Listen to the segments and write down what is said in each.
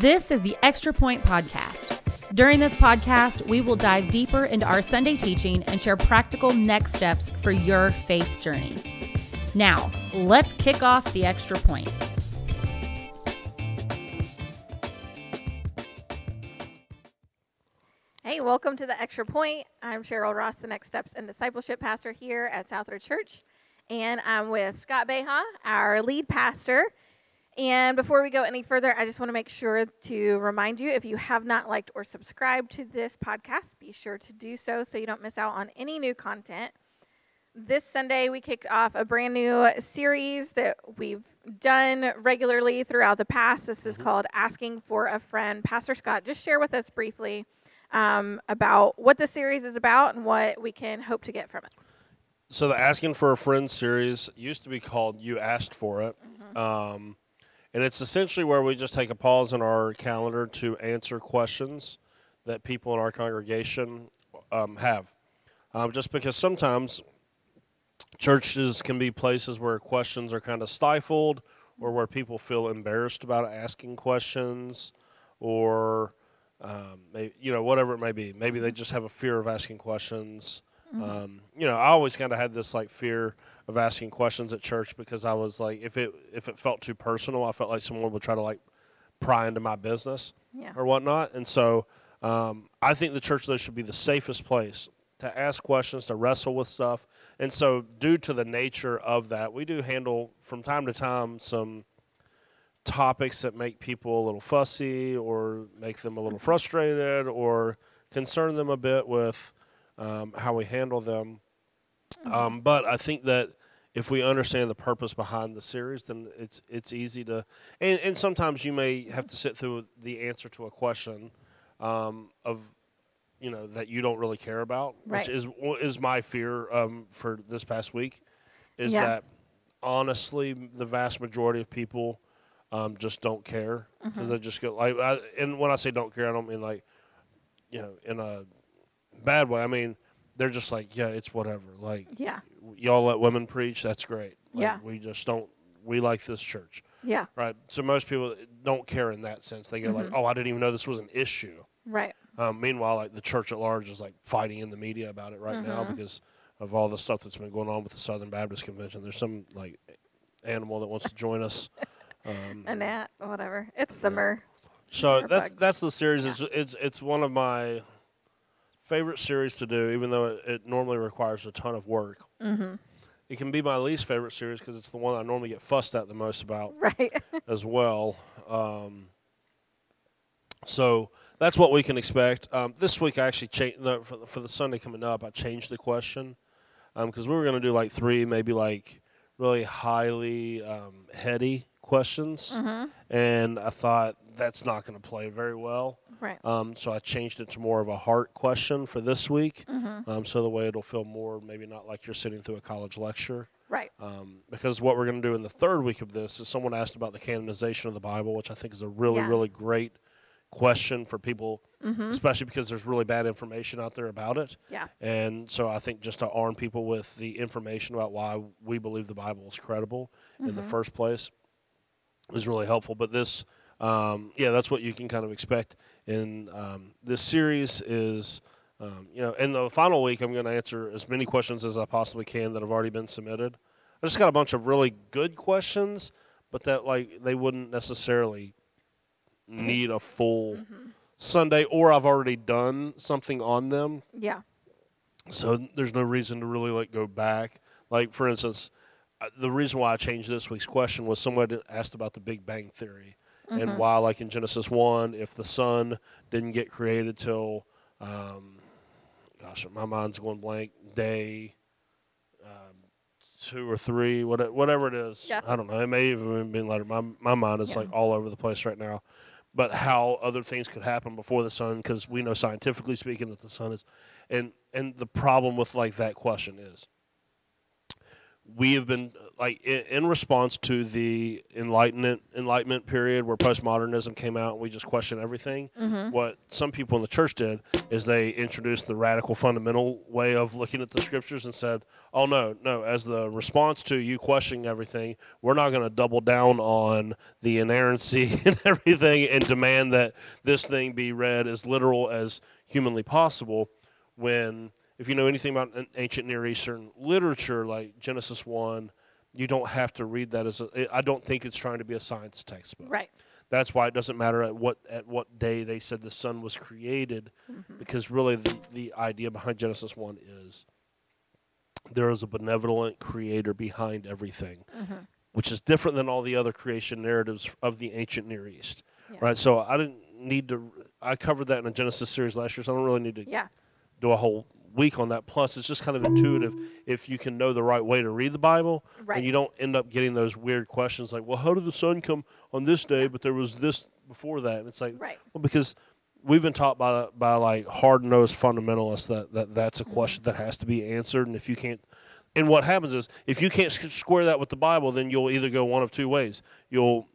This is the Extra Point Podcast. During this podcast, we will dive deeper into our Sunday teaching and share practical next steps for your faith journey. Now, let's kick off the Extra Point. Hey, welcome to the Extra Point. I'm Cheryl Ross, the Next Steps and Discipleship Pastor here at Southridge Church. And I'm with Scott Beha, our lead pastor. And before we go any further, I just want to make sure to remind you, if you have not liked or subscribed to this podcast, be sure to do so so you don't miss out on any new content. This Sunday, we kicked off a brand new series that we've done regularly throughout the past. This is called Asking for a Friend. Pastor Scott, just share with us briefly about what this series is about and what we can hope to get from it. So the Asking for a Friend series used to be called You Asked For It. And it's essentially where we just take a pause in our calendar to answer questions that people in our congregation have. Just because sometimes churches can be places where questions are kind of stifled or where people feel embarrassed about asking questions or, you know, whatever it may be. Maybe they just have a fear of asking questions. You know, I always kind of had this like fear of asking questions at church because I was like, if it felt too personal, I felt like someone would try to like pry into my business or whatnot. And so I think the church though should be the safest place to ask questions, to wrestle with stuff. And so due to the nature of that, we do handle from time to time some topics that make people a little fussy or make them a little frustrated or concern them a bit with how we handle them. But I think that if we understand the purpose behind the series, then it's easy to, and sometimes you may have to sit through the answer to a question of, you know, that you don't really care about, which is my fear for this past week, is that honestly the vast majority of people just don't care because they just go like, and when I say don't care, I don't mean like, you know, in a bad way. I mean, they're just like, yeah, it's whatever. Like, y'all let women preach. That's great. Like, we just don't, we like this church. Right. So most people don't care in that sense. They go like, oh, I didn't even know this was an issue. Right. Meanwhile, like the church at large is like fighting in the media about it right now because of all the stuff that's been going on with the Southern Baptist Convention. There's some like animal that wants to join us. A gnat, whatever. It's summer. So that's the series. It's one of my favorite series to do, even though it normally requires a ton of work. It can be my least favorite series because it's the one I normally get fussed at the most about as well. So that's what we can expect. This week I actually changed, for the Sunday coming up, I changed the question because we were going to do like three maybe like really highly heady questions. And I thought that's not going to play very well. So I changed it to more of a heart question for this week. So the way it'll feel more maybe not like you're sitting through a college lecture. Because what we're going to do in the third week of this is someone asked about the canonization of the Bible, which I think is a really, really great question for people, especially because there's really bad information out there about it. And so I think just to arm people with the information about why we believe the Bible is credible in the first place is really helpful. But this... that's what you can kind of expect in this series is, you know, in the final week, I'm going to answer as many questions as I possibly can that have already been submitted. I just got a bunch of really good questions, but that, like, they wouldn't necessarily need a full Sunday, or I've already done something on them. So there's no reason to really, like, go back. Like, for instance, the reason why I changed this week's question was somebody asked about the Big Bang Theory. And why, like in Genesis 1, if the sun didn't get created till, gosh, my mind's going blank, day 2 or 3, whatever it is. I don't know. It may even have been later. My mind is like all over the place right now. But how other things could happen before the sun, because we know scientifically speaking that the sun is. And the problem with like that question is we have been, like, in response to the Enlightenment period where postmodernism came out and we just questioned everything, mm-hmm. what some people in the church did is they introduced the radical fundamental way of looking at the scriptures and said, oh, no, no, as the response to you questioning everything, we're not going to double down on the inerrancy and everything and demand that this thing be read as literal as humanly possible when... If you know anything about ancient Near Eastern literature, like Genesis 1, you don't have to read that as a... I don't think it's trying to be a science textbook. Right. That's why it doesn't matter at what day they said the sun was created, mm-hmm. because really the idea behind Genesis 1 is there is a benevolent creator behind everything, mm-hmm. which is different than all the other creation narratives of the ancient Near East. Yeah. Right? So I didn't need to... I covered that in a Genesis series last year, so I don't really need to do a whole... weak on that. Plus, it's just kind of intuitive if you can know the right way to read the Bible, and you don't end up getting those weird questions like, well, how did the sun come on this day, but there was this before that? And it's like, well, because we've been taught by like hard-nosed fundamentalists that's a question that has to be answered, and if you can't, and what happens is if you can't square that with the Bible, then you'll either go one of two ways. You'll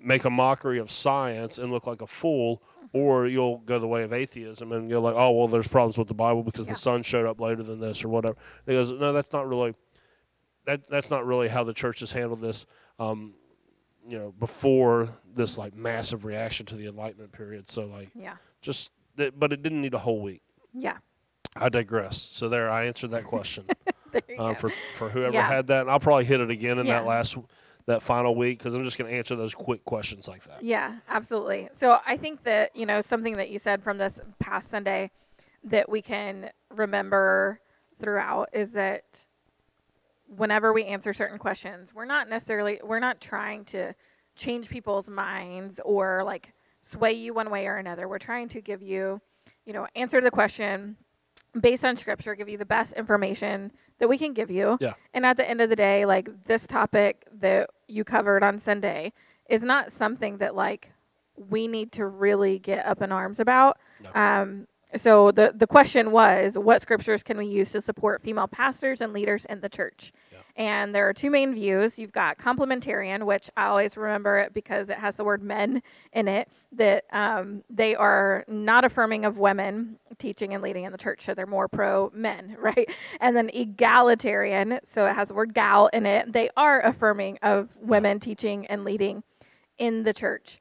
make a mockery of science and look like a fool, or you'll go the way of atheism and go like, oh, well, there's problems with the Bible because the sun showed up later than this or whatever. And he goes, no, that's not really how the church has handled this, you know, before this like massive reaction to the Enlightenment period. So like, but it didn't need a whole week. Yeah. I digress. So there, I answered that question for whoever had that, and I'll probably hit it again in that last. That final week, because I'm just going to answer those quick questions like that. Yeah, absolutely. So I think that, you know, something that you said from this past Sunday that we can remember throughout is that whenever we answer certain questions, we're not trying to change people's minds or like sway you one way or another. We're trying to give you, you know, answer the question based on scripture, give you the best information that we can give you. Yeah. And at the end of the day, like this topic that you covered on Sunday is not something that like we need to really get up in arms about. No. So the question was, what scriptures can we use to support female pastors and leaders in the church? Yeah. And there are two main views. You've got complementarian, which I always remember it because it has the word men in it, that they are not affirming of women teaching and leading in the church, so they're more pro-men, right? And then egalitarian, so it has the word gal in it. They are affirming of women teaching and leading in the church.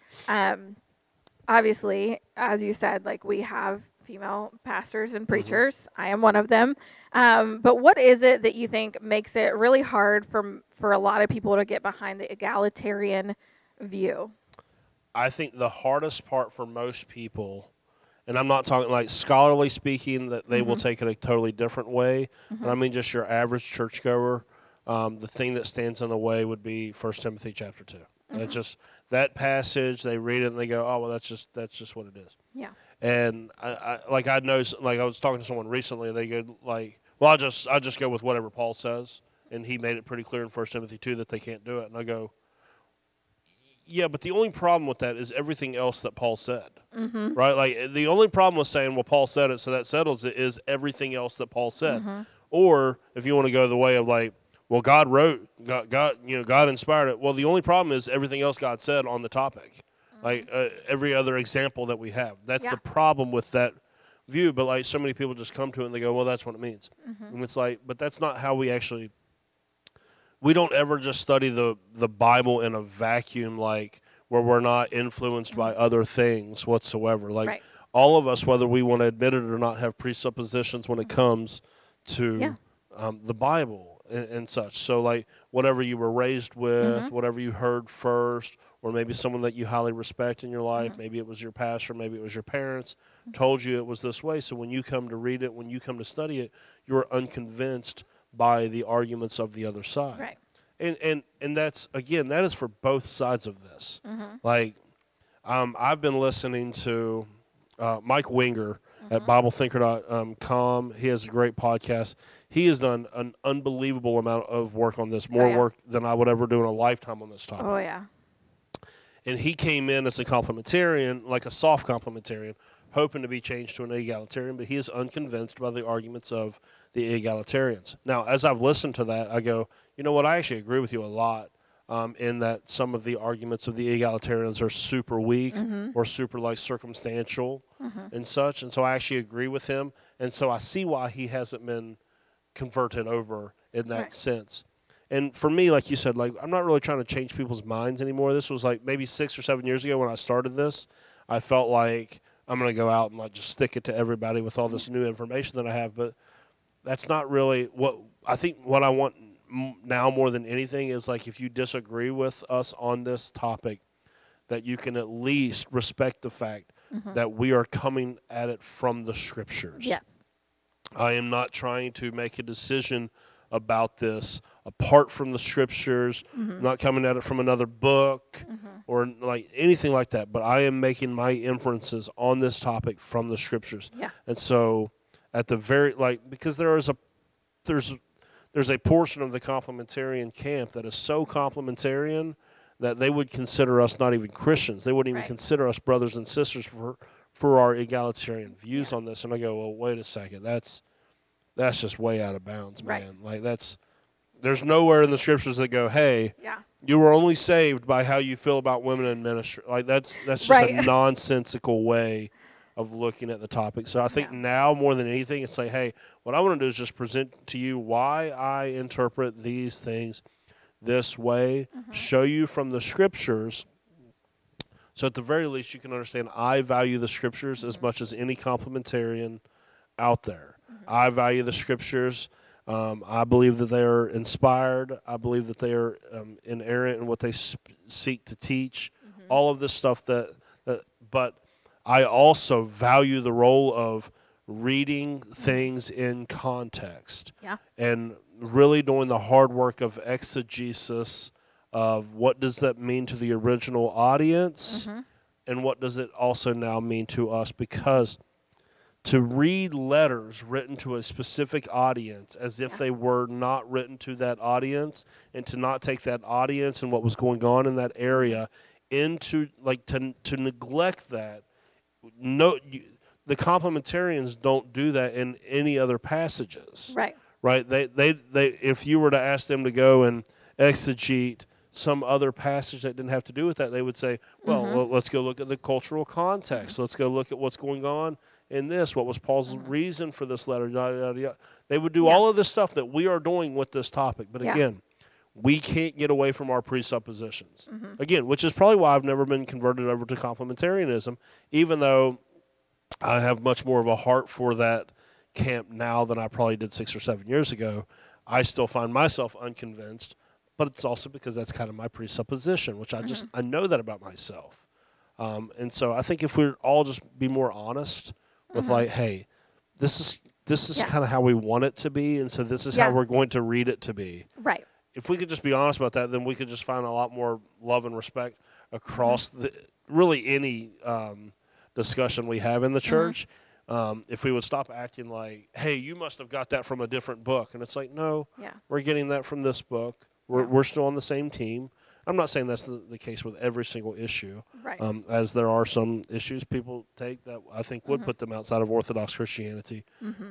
Obviously, as you said, like we have female pastors and preachers. Mm-hmm. I am one of them. But what is it that you think makes it really hard for a lot of people to get behind the egalitarian view? I think the hardest part for most people, and I'm not talking like scholarly speaking, that they mm-hmm. will take it a totally different way. Mm-hmm. And I mean just your average churchgoer. The thing that stands in the way would be 1 Timothy chapter 2. Mm-hmm. It's just that passage, they read it and they go, oh, well, that's just what it is. Yeah. And I was talking to someone recently, and they go like, well, I just go with whatever Paul says, and he made it pretty clear in 1 Timothy 2 that they can't do it. And I go, yeah, but the only problem with that is everything else that Paul said, mm-hmm. right? Like the only problem with saying, well, Paul said it, so that settles it, is everything else that Paul said. Mm-hmm. Or if you want to go the way of like, well, God wrote, God, you know, God inspired it. Well, the only problem is everything else God said on the topic. Like every other example that we have. That's the problem with that view. But like so many people just come to it and they go, well, that's what it means. Mm-hmm. And it's like, but that's not how we actually, we don't ever just study the Bible in a vacuum, like where we're not influenced mm-hmm. by other things whatsoever. Like all of us, whether we want to admit it or not, have presuppositions when it comes to the Bible and such. So like whatever you were raised with, mm-hmm. whatever you heard first, or maybe someone that you highly respect in your life, mm-hmm. maybe it was your pastor, maybe it was your parents, mm-hmm. told you it was this way. So when you come to read it, when you come to study it, you're unconvinced by the arguments of the other side. Right. And that's, again, that is for both sides of this. Mm-hmm. Like, I've been listening to Mike Winger mm-hmm. at BibleThinker.com. He has a great podcast. He has done an unbelievable amount of work on this, more work than I would ever do in a lifetime on this topic. Oh, yeah. And he came in as a complementarian, like a soft complementarian, hoping to be changed to an egalitarian, but he is unconvinced by the arguments of the egalitarians. Now, as I've listened to that, I go, you know what, I actually agree with you a lot in that some of the arguments of the egalitarians are super weak or super like circumstantial and such, and so I actually agree with him, and so I see why he hasn't been converted over in that sense. And for me, like you said, like I'm not really trying to change people's minds anymore. This was like maybe 6 or 7 years ago when I started this. I felt like I'm going to go out and like just stick it to everybody with all this new information that I have. But that's not really what I think. What I want now more than anything is like if you disagree with us on this topic, that you can at least respect the fact that we are coming at it from the Scriptures. Yes. I am not trying to make a decision about this apart from the Scriptures, not coming at it from another book or like anything like that, but I am making my inferences on this topic from the Scriptures. Yeah. And so at the very because there's a portion of the complementarian camp that is so complementarian that they would consider us not even Christians. They wouldn't even consider us brothers and sisters for our egalitarian views on this. And I go, well, wait a second, that's just way out of bounds, man. Like there's nowhere in the Scriptures that go, hey, you were only saved by how you feel about women in ministry. Like that's just a nonsensical way of looking at the topic. So I think now more than anything, it's like, hey, what I want to do is just present to you why I interpret these things this way, show you from the Scriptures. So at the very least, you can understand I value the Scriptures as much as any complementarian out there. I value the Scriptures. I believe that they are inspired. I believe that they are inerrant in what they seek to teach. All of this stuff that but I also value the role of reading things in context and really doing the hard work of exegesis of what does that mean to the original audience and what does it also now mean to us, because to read letters written to a specific audience as if they were not written to that audience, and to not take that audience and what was going on in that area into, like, to neglect that. No, the complementarians don't do that in any other passages. Right? They if you were to ask them to go and exegete some other passage that didn't have to do with that, they would say, well, let's go look at the cultural context. Let's go look at what's going on in this, what was Paul's reason for this letter, yada, yada, yada. They would do all of this stuff that we are doing with this topic. But again, we can't get away from our presuppositions. Again, which is probably why I've never been converted over to complementarianism, even though I have much more of a heart for that camp now than I probably did 6 or 7 years ago. I still find myself unconvinced, but it's also because that's kind of my presupposition, which I know that about myself. And so I think if we're all just be more honest with like, hey, this is kind of how we want it to be, and so this is how we're going to read it to be. Right. If we could just be honest about that, then we could just find a lot more love and respect across really any discussion we have in the church. If we would stop acting like, hey, you must have got that from a different book, and it's like, no, we're getting that from this book. We're still on the same team. I'm not saying that's the case with every single issue, as there are some issues people take that I think would put them outside of Orthodox Christianity.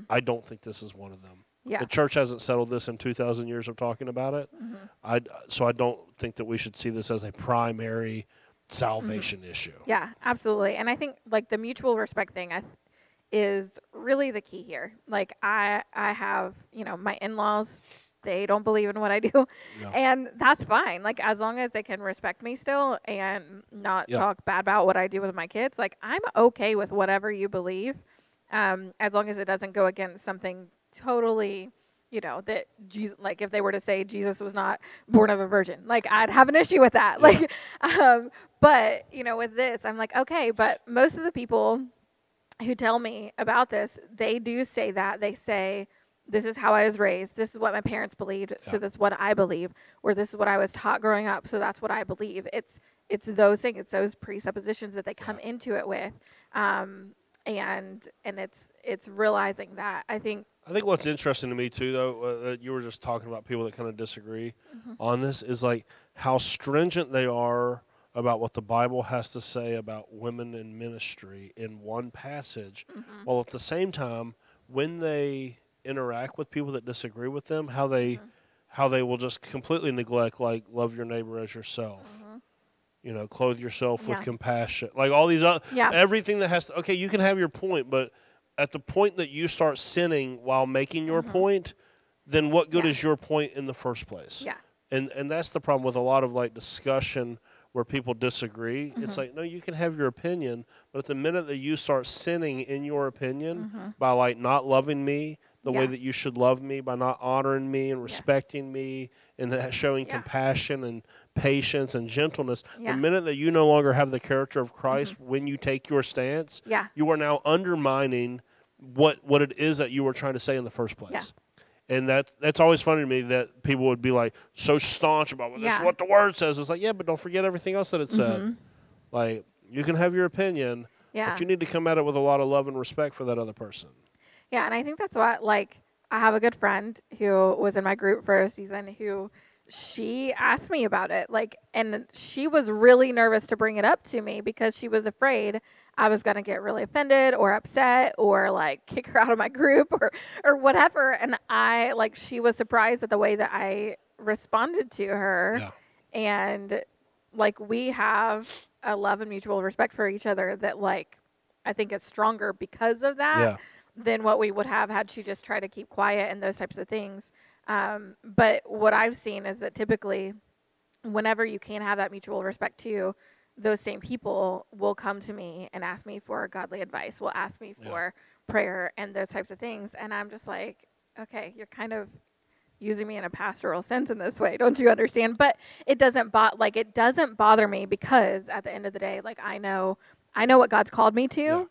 I don't think this is one of them. The church hasn't settled this in 2,000 years of talking about it, so I don't think that we should see this as a primary salvation issue. Yeah, absolutely. And I think like the mutual respect thing is really the key here. Like I have, you know, my in-laws, they don't believe in what I do. And that's fine. Like, as long as they can respect me still and not talk bad about what I do with my kids, like, I'm okay with whatever you believe, as long as it doesn't go against something totally, you know, that Jesus, like, if they were to say Jesus was not born of a virgin, like, I'd have an issue with that. Like, but, you know, with this, I'm like, okay, but most of the people who tell me about this, they do say that. They say, this is how I was raised. This is what my parents believed, so that's what I believe. Or this is what I was taught growing up, so that's what I believe. It's those things. It's those presuppositions that they come into it with, and it's realizing that. I think what's interesting to me too, though, that you were just talking about people that kind of disagree on this, is like how stringent they are about what the Bible has to say about women in ministry in one passage, mm-hmm. while at the same time, when they interact with people that disagree with them, how they mm-hmm. Will just completely neglect, like, love your neighbor as yourself. Mm-hmm. You know, clothe yourself with compassion. Like all these other, everything that has to, okay, you can have your point, but at the point that you start sinning while making your mm-hmm. point, then what good is your point in the first place? Yeah. And that's the problem with a lot of, like, discussion where people disagree. Mm-hmm. It's like, no, you can have your opinion, but at the minute that you start sinning in your opinion mm-hmm. by, like, not loving me the way that you should love me, by not honoring me and respecting me and showing compassion and patience and gentleness, the minute that you no longer have the character of Christ mm-hmm. when you take your stance, you are now undermining what it is that you were trying to say in the first place. Yeah. And that's always funny to me that people would be like so staunch about this is what the word says. It's like, yeah, but don't forget everything else that it said. Mm-hmm. Like, you can have your opinion, but you need to come at it with a lot of love and respect for that other person. Yeah, and I think that's what, like, I have a good friend who was in my group for a season who she asked me about it. Like, and she was really nervous to bring it up to me because she was afraid I was going to get really offended or upset or, like, kick her out of my group or whatever. And I, like, she was surprised at the way that I responded to her. Yeah. And, like, we have a love and mutual respect for each other that, like, I think is stronger because of that than what we would have had she just tried to keep quiet and those types of things. But what I've seen is that typically whenever you can have that mutual respect too, those same people will come to me and ask me for godly advice, will ask me for prayer and those types of things. And I'm just like, okay, you're kind of using me in a pastoral sense in this way. Don't you understand? But it doesn't it doesn't bother me because at the end of the day, like, I know what God's called me to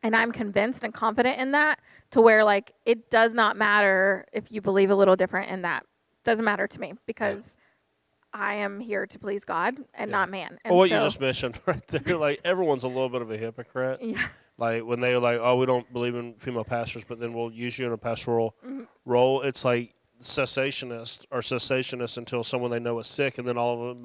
and I'm convinced and confident in that to where, like, it does not matter if you believe a little different in that. Doesn't matter to me because I am here to please God and not man. And well, what you just mentioned right there, like, everyone's a little bit of a hypocrite. Yeah. Like, when they're like, oh, we don't believe in female pastors, but then we'll use you in a pastoral role. It's like cessationists until someone they know is sick, and then all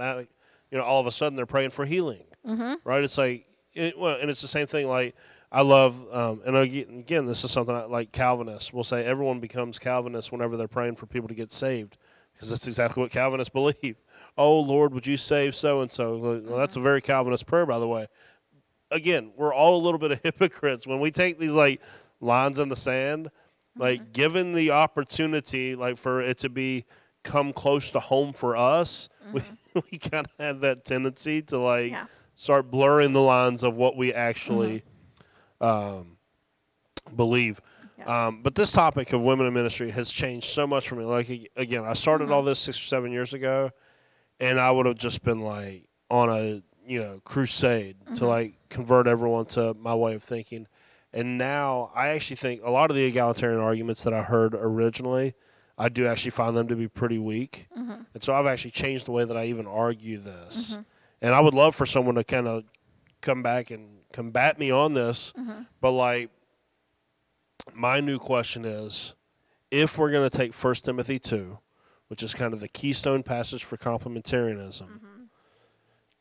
of a sudden they're praying for healing. Mm-hmm. Right? It's like, and it's the same thing. Like, I love, and again, this is something like Calvinists will say, everyone becomes Calvinist whenever they're praying for people to get saved, because that's exactly what Calvinists believe. Oh, Lord, would you save so-and-so? Well, that's a very Calvinist prayer, by the way. Again, we're all a little bit of hypocrites. When we take these, like, lines in the sand, like, given the opportunity, like, for it to be come close to home for us, we kind of have that tendency to, like, start blurring the lines of what we actually believe. Yeah. But this topic of women in ministry has changed so much for me. Like, again, I started all this 6 or 7 years ago, and I would have just been, like, on a, you know, crusade to, like, convert everyone to my way of thinking. And now I actually think a lot of the egalitarian arguments that I heard originally, I do actually find them to be pretty weak. And so I've actually changed the way that I even argue this. And I would love for someone to kind of come back and combat me on this, but, like, my new question is, if we're going to take 1 Timothy 2, which is kind of the keystone passage for complementarianism,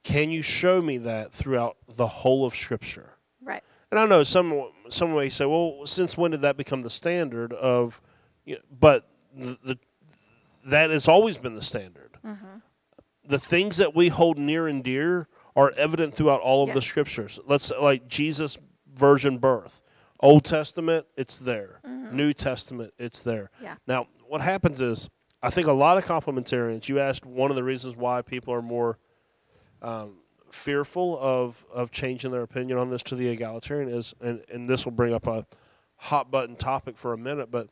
can you show me that throughout the whole of Scripture? Right. And I know some may say, well, since when did that become the standard of, you know, but that has always been the standard. The things that we hold near and dear are evident throughout all of the Scriptures. Let's say, like, Jesus' virgin birth. Old Testament, it's there. New Testament, it's there. Yeah. Now, what happens is, I think a lot of complementarians, you asked one of the reasons why people are more fearful of changing their opinion on this to the egalitarian is, and this will bring up a hot-button topic for a minute, but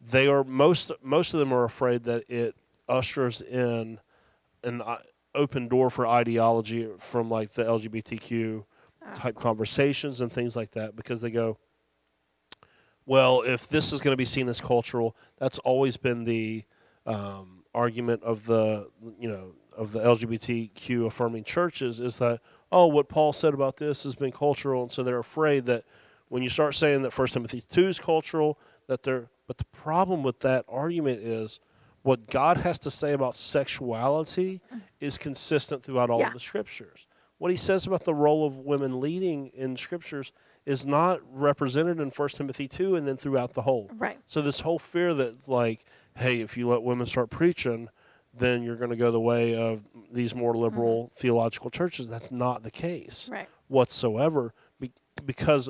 they are most of them are afraid that it ushers in an open door for ideology from, like, the LGBTQ type conversations and things like that, because they go, well, if this is going to be seen as cultural, that's always been the argument of the, you know, of the LGBTQ affirming churches, is that, oh, what Paul said about this has been cultural, and so they're afraid that when you start saying that 1 Timothy 2 is cultural, that they're, but the problem with that argument is what God has to say about sexuality is consistent throughout all of the Scriptures. what he says about the role of women leading in scriptures is not represented in 1 Timothy 2 and then throughout the whole. Right. So this whole fear that, like, hey, if you let women start preaching, then you're going to go the way of these more liberal theological churches. That's not the case whatsoever. Because,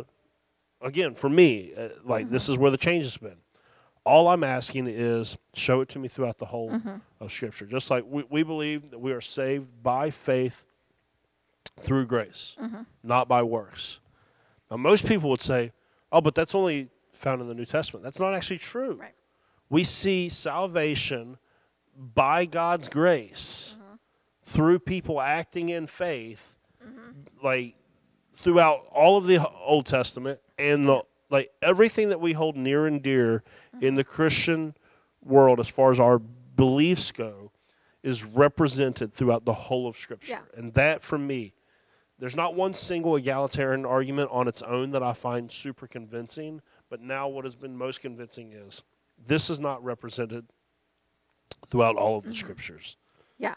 again, for me, like, this is where the change has been. All I'm asking is show it to me throughout the whole of Scripture. Just like we believe that we are saved by faith through grace, not by works. Now, most people would say, oh, but that's only found in the New Testament. That's not actually true. Right. We see salvation by God's grace through people acting in faith, like throughout all of the Old Testament and the, like everything that we hold near and dear in the Christian world as far as our beliefs go is represented throughout the whole of Scripture. Yeah. And that, for me, there's not one single egalitarian argument on its own that I find super convincing, but now what has been most convincing is this is not represented throughout all of the Scriptures. Yeah.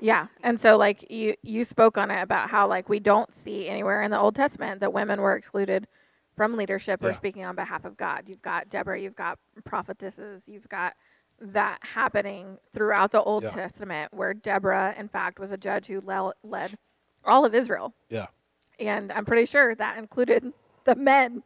Yeah. And so, like, you spoke on it about how, like, we don't see anywhere in the Old Testament that women were excluded from leadership or speaking on behalf of God. You've got Deborah, you've got prophetesses, you've got that happening throughout the Old Testament, where Deborah, in fact, was a judge who led all of Israel. Yeah. And I'm pretty sure that included the men.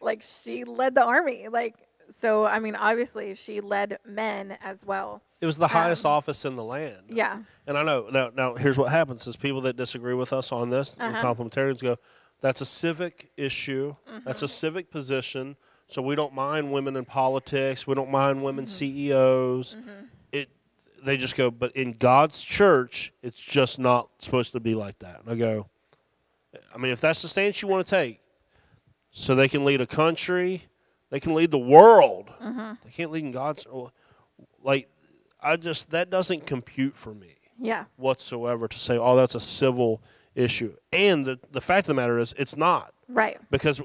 Like, she led the army. Like, so, I mean, obviously she led men as well. It was the highest office in the land. Yeah. And I know, now here's what happens is people that disagree with us on this, the complementarians go, that's a civic issue. That's a civic position. So we don't mind women in politics. We don't mind women CEOs. They just go, but in God's church, it's just not supposed to be like that. And I go, I mean, if that's the stance you want to take, so they can lead a country, they can lead the world. They can't lead in God's, like, I just, that doesn't compute for me whatsoever to say, oh, that's a civil issue. And the fact of the matter is, it's not. Right. Because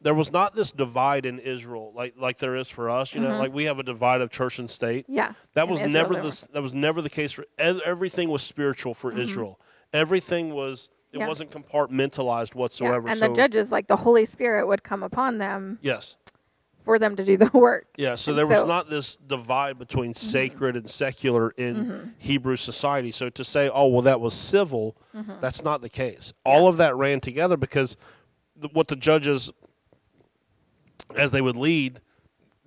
there was not this divide in Israel like there is for us, you know, like we have a divide of church and state. Yeah. That was never that was never the case for everything was spiritual for Israel. Everything was it wasn't compartmentalized whatsoever. Yeah. And so, the judges, like the Holy Spirit would come upon them. Yes. For them to do the work. Yeah, so there was not this divide between sacred and secular in Hebrew society. So to say, oh, well, that was civil, that's not the case. All of that ran together because what the judges, as they would lead,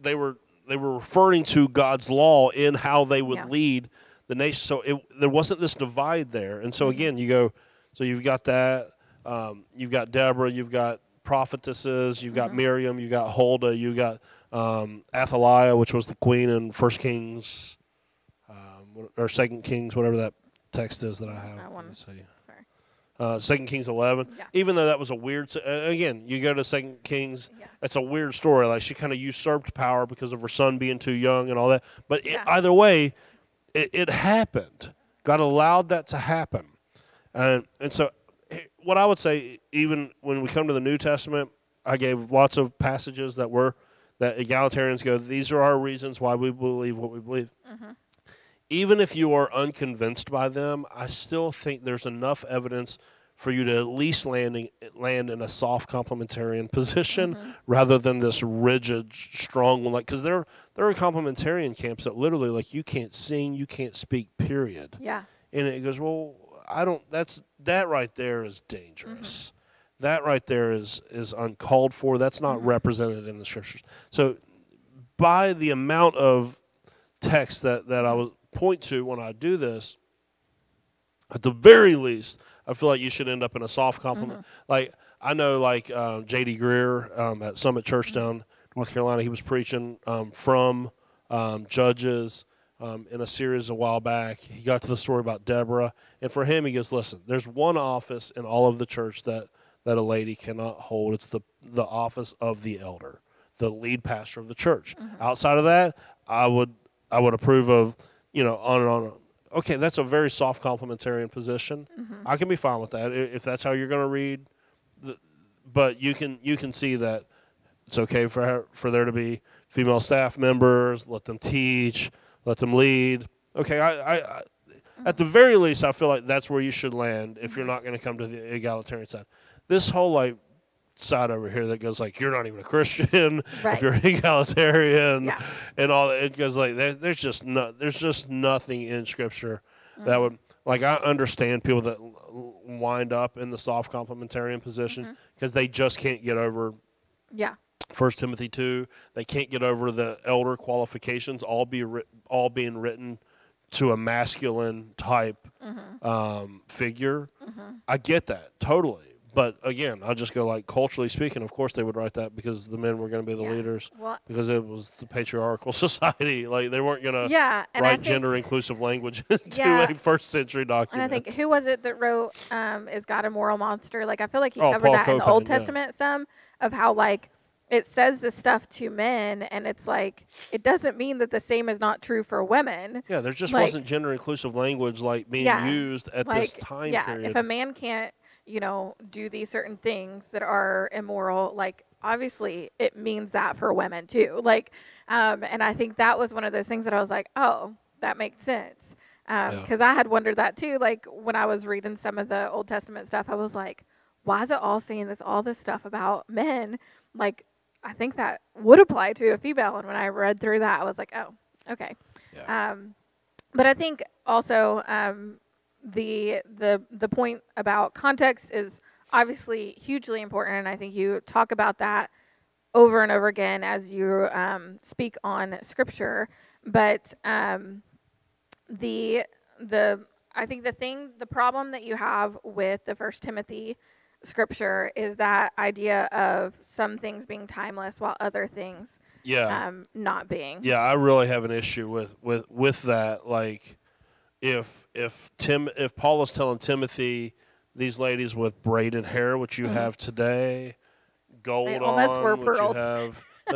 they were referring to God's law in how they would lead the nation. So there wasn't this divide there. And so, again, you go, so you've got that, you've got Deborah, you've got prophetesses, you've got Miriam, you've got Huldah, you've got Athaliah, which was the queen in 1 Kings, or 2 Kings, whatever that text is that I have. I want to see. 2 Kings 11, even though that was a weird, again, you go to 2 Kings, it's a weird story. Like, she kind of usurped power because of her son being too young and all that. But either way, it happened. God allowed that to happen. And so what I would say, even when we come to the New Testament, I gave lots of passages that egalitarians go, these are our reasons why we believe what we believe. Even if you are unconvinced by them, I still think there's enough evidence for you to at least land in a soft complementarian position rather than this rigid, strong one. Like, 'cause there are complementarian camps that literally, like, you can't sing, you can't speak, period. Yeah. And it goes, well, I don't. That right there is dangerous. That right there is uncalled for. That's not represented in the Scriptures. So, by the amount of text that I was point to when I do this, at the very least, I feel like you should end up in a soft compliment. Like, I know, like, J.D. Greer at Summit Church down North Carolina, he was preaching from Judges in a series a while back. He got to the story about Deborah, and for him, he goes, listen, there's one office in all of the church that a lady cannot hold. It's the office of the elder, the lead pastor of the church. Outside of that, I would approve of, you know, on and on. Okay, that's a very soft complementarian position. I can be fine with that if that's how you're going to read. But you can see that it's okay for there to be female staff members. Let them teach. Let them lead. Okay, I At the very least, I feel like that's where you should land if you're not going to come to the egalitarian side. This whole, like, side over here that goes, like, you're not even a Christian if you're egalitarian and all that. It goes, like, there's just nothing in Scripture that would, like, I understand people that wind up in the soft complementarian position because they just can't get over 1 Timothy 2. They can't get over the elder qualifications all being written to a masculine type figure. I get that totally. But again, I just go, like, culturally speaking, of course they would write that because the men were going to be the leaders because it was the patriarchal society. Like, they weren't going to write gender-inclusive language into a first-century document. And I think, who was it that wrote, Is God a Moral Monster? Like, I feel like he covered that in the Old Testament some, of how, like, it says this stuff to men, and it's like, it doesn't mean that the same is not true for women. Yeah, there just wasn't gender-inclusive language, like, being used at this time period. Yeah, if a man can't, you know, do these certain things that are immoral, like, obviously it means that for women too. Like, and I think that was one of those things that I was like, oh, that makes sense. Because I had wondered that too. Like, when I was reading some of the Old Testament stuff, I was like, why is it all saying this, all this stuff about men? Like, I think that would apply to a female. And when I read through that, I was like, oh, okay. Yeah. But I think also the point about context is obviously hugely important. And I think you talk about that over and over again as you speak on Scripture. But I think the problem that you have with the 1 Timothy Scripture is that idea of some things being timeless while other things not being. Yeah, I really have an issue with that. Like, if Paul is telling Timothy, these ladies with braided hair, which you have today, gold on, were which pearls. You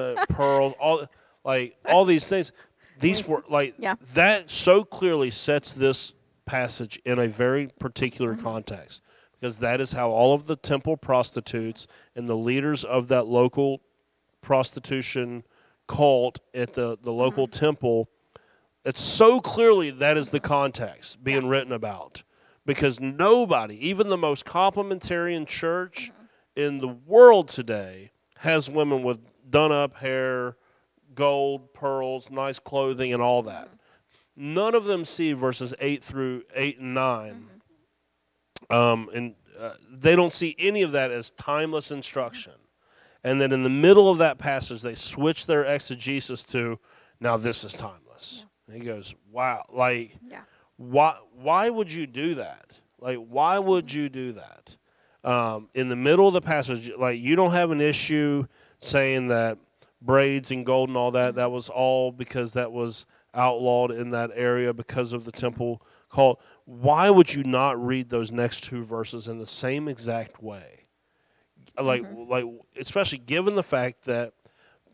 have pearls, all, like, all these things, these were, like, that so clearly sets this passage in a very particular context. Because that is how all of the temple prostitutes and the leaders of that local prostitution cult at the local temple, it's so clearly that is the context being written about. Because nobody, even the most complementarian church in the world today, has women with done-up hair, gold, pearls, nice clothing, and all that. None of them see verses 8 through 8 and 9. They don't see any of that as timeless instruction. And then in the middle of that passage, they switch their exegesis to, now this is timeless. Yeah. And he goes, wow, like, why would you do that? Like, why would you do that? In the middle of the passage, like, you don't have an issue saying that braids and gold and all that, that was all because that was outlawed in that area because of the temple cult. Why would you not read those next two verses in the same exact way? Like, especially given the fact that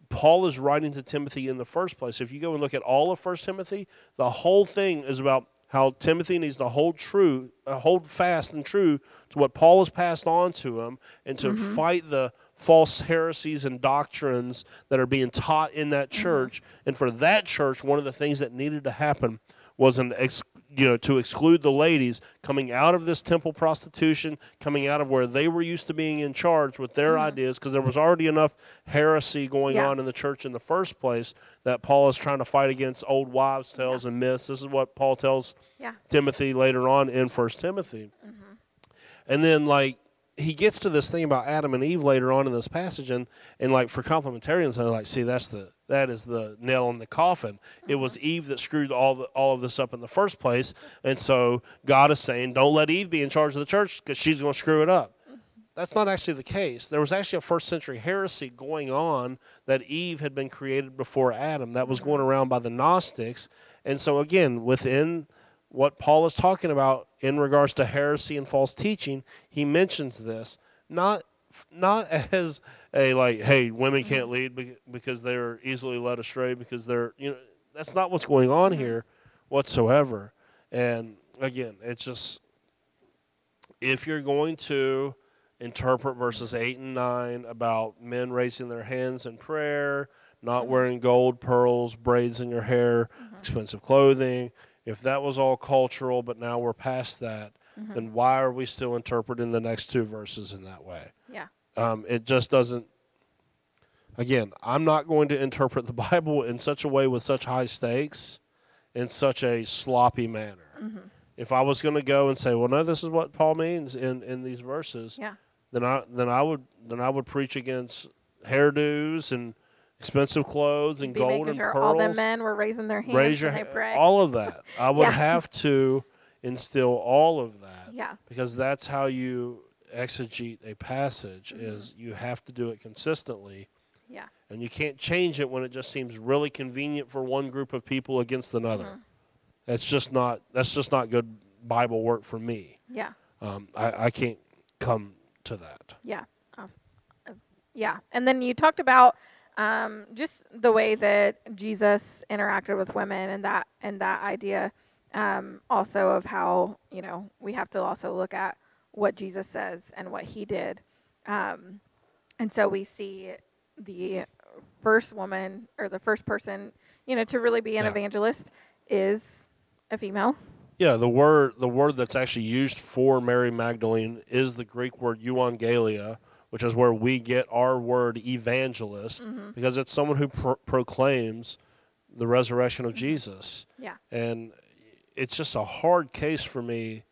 Paul is writing to Timothy in the first place. If you go and look at all of 1 Timothy, the whole thing is about how Timothy needs to hold fast and true to what Paul has passed on to him and to fight the false heresies and doctrines that are being taught in that church. And for that church, one of the things that needed to happen was an to exclude the ladies coming out of this temple prostitution, coming out of where they were used to being in charge with their ideas, because there was already enough heresy going on in the church in the first place that Paul is trying to fight against old wives' tales and myths. This is what Paul tells Timothy later on in 1 Timothy. And then, like, he gets to this thing about Adam and Eve later on in this passage, and like, for complementarians, they're like, see, that is the nail in the coffin. It was Eve that screwed all of this up in the first place, and so God is saying, don't let Eve be in charge of the church because she's going to screw it up. That's not actually the case. There was actually a first-century heresy going on that Eve had been created before Adam. That was going around by the Gnostics, and so again, within what Paul is talking about in regards to heresy and false teaching, he mentions this, not as a, like, hey, women can't lead because they're easily led astray because they're, you know, that's not what's going on here whatsoever. And again, it's just, if you're going to interpret verses 8 and 9 about men raising their hands in prayer, not wearing gold, pearls, braids in your hair, expensive clothing, if that was all cultural, but now we're past that, mm-hmm. then why are we still interpreting the next two verses in that way? Yeah. It just doesn't. Again, I'm not going to interpret the Bible in such a way with such high stakes in such a sloppy manner. Mm-hmm. If I was going to go and say, well, no, this is what Paul means in these verses, yeah. then I would preach against hairdos and expensive clothes and gold and pearls. All the men were raising their hands. Raise your hand. All of that. I would yeah. have to instill all of that. Yeah. Because that's how you exegete a passage, mm-hmm. is you have to do it consistently. Yeah. And you can't change it when it just seems really convenient for one group of people against another. Mm-hmm. That's just not good Bible work for me. Yeah. I can't come to that. Yeah. Yeah. And then you talked about just the way that Jesus interacted with women, and that idea also of how, you know, we have to also look at what Jesus says and what he did. And so we see the first woman, or the first person, you know, to really be an yeah. evangelist is a female. Yeah, the word that's actually used for Mary Magdalene is the Greek word euangelia, which is where we get our word evangelist, mm-hmm. because it's someone who proclaims the resurrection of mm-hmm. Jesus. Yeah. And it's just a hard case for me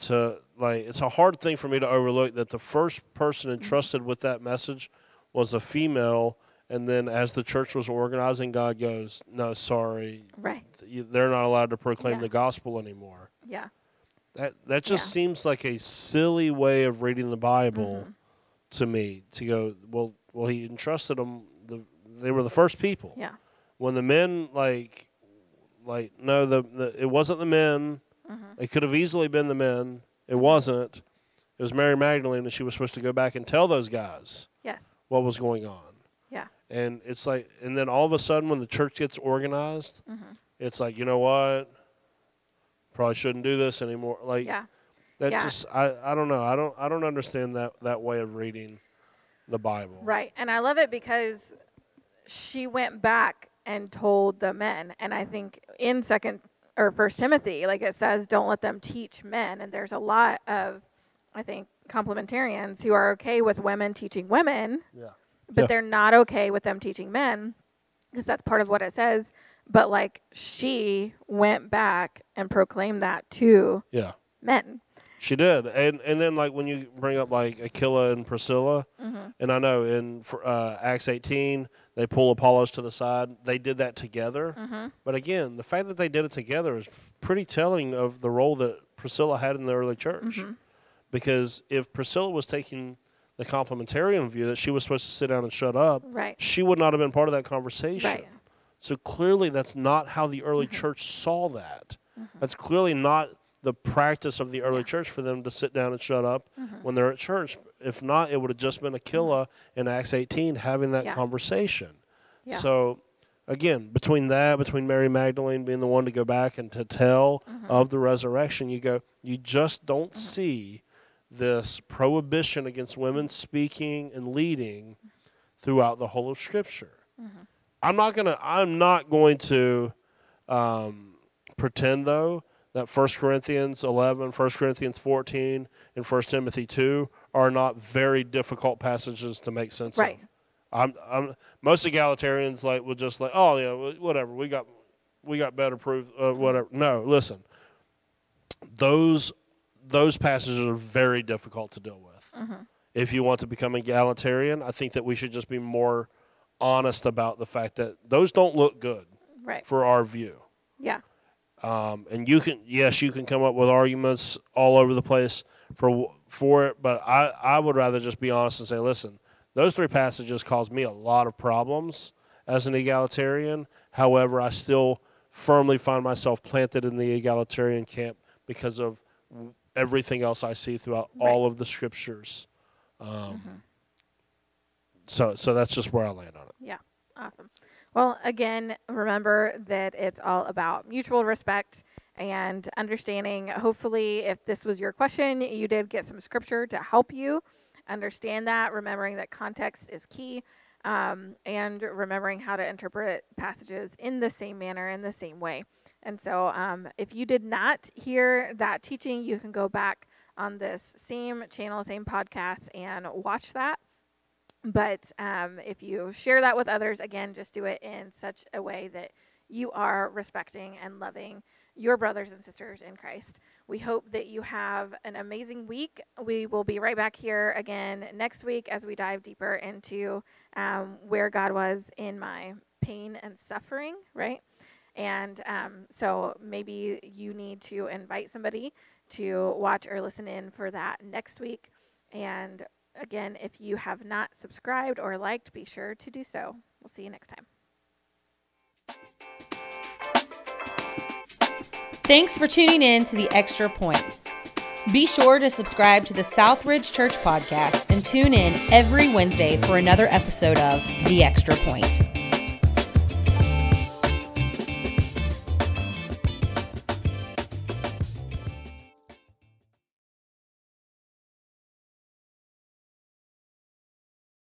to, like, it's a hard thing for me to overlook that the first person entrusted mm-hmm. with that message was a female. And then as the church was organizing, God goes, no, sorry. Right. They're not allowed to proclaim yeah. the gospel anymore. Yeah. That just yeah. seems like a silly way of reading the Bible mm-hmm. to me, to go, well, he entrusted them. They were the first people. Yeah. When the men, like no, it wasn't the men. Mm-hmm. It could have easily been the men. It wasn't. It was Mary Magdalene, and she was supposed to go back and tell those guys yes. what was going on. Yeah. And it's like, and then all of a sudden when the church gets organized, mm-hmm. it's like, you know what? Probably shouldn't do this anymore. Like yeah. that yeah. just, I don't know. I don't understand that way of reading the Bible. Right. And I love it because she went back and told the men. And I think in 1 Timothy, like it says, don't let them teach men. And there's a lot of, I think, complementarians who are okay with women teaching women. Yeah. But yeah. they're not okay with them teaching men, because that's part of what it says. But, like, she went back and proclaimed that to yeah. men. She did. And then, like, when you bring up, like, Aquila and Priscilla, mm-hmm. and I know in Acts 18, they pull Apollos to the side. They did that together. Mm-hmm. But, again, the fact that they did it together is pretty telling of the role that Priscilla had in the early church. Mm-hmm. Because if Priscilla was taking the complementarian view that she was supposed to sit down and shut up, right. she would not have been part of that conversation. Right. So clearly that's not how the early mm-hmm. church saw that. Mm-hmm. That's clearly not the practice of the early yeah. church for them to sit down and shut up mm-hmm. when they're at church. If not, it would have just been Aquila in Acts 18 having that yeah. conversation. Yeah. So, again, between Mary Magdalene being the one to go back and to tell mm-hmm. of the resurrection, you just don't mm-hmm. see this prohibition against women speaking and leading throughout the whole of Scripture. Mm-hmm. I'm not going to pretend, though, that 1 Corinthians 11, 1 Corinthians 14, and 1 Timothy 2 are not very difficult passages to make sense right. of. Most egalitarians will just like, oh yeah, whatever. We got better proof. Whatever. No, listen. Those passages are very difficult to deal with. Mm-hmm. If you want to become egalitarian, I think that we should just be more honest about the fact that those don't look good right. for our view. Yeah. And you can come up with arguments all over the place for it, but I would rather just be honest and say, listen, those three passages caused me a lot of problems as an egalitarian. However, I still firmly find myself planted in the egalitarian camp because of everything else I see throughout right. all of the Scriptures. Mm-hmm. So that's just where I land on it. Yeah, awesome. Well, again, remember that it's all about mutual respect and understanding. Hopefully, if this was your question, you did get some Scripture to help you understand that, remembering that context is key, and remembering how to interpret passages in the same manner, in the same way. And so if you did not hear that teaching, you can go back on this same channel, same podcast, and watch that. But if you share that with others, again, just do it in such a way that you are respecting and loving your brothers and sisters in Christ. We hope that you have an amazing week. We will be right back here again next week as we dive deeper into where God was in my pain and suffering, right? And so maybe you need to invite somebody to watch or listen in for that next week. And again, if you have not subscribed or liked, be sure to do so. We'll see you next time. Thanks for tuning in to The Extra Point. Be sure to subscribe to the Southridge Church podcast and tune in every Wednesday for another episode of The Extra Point.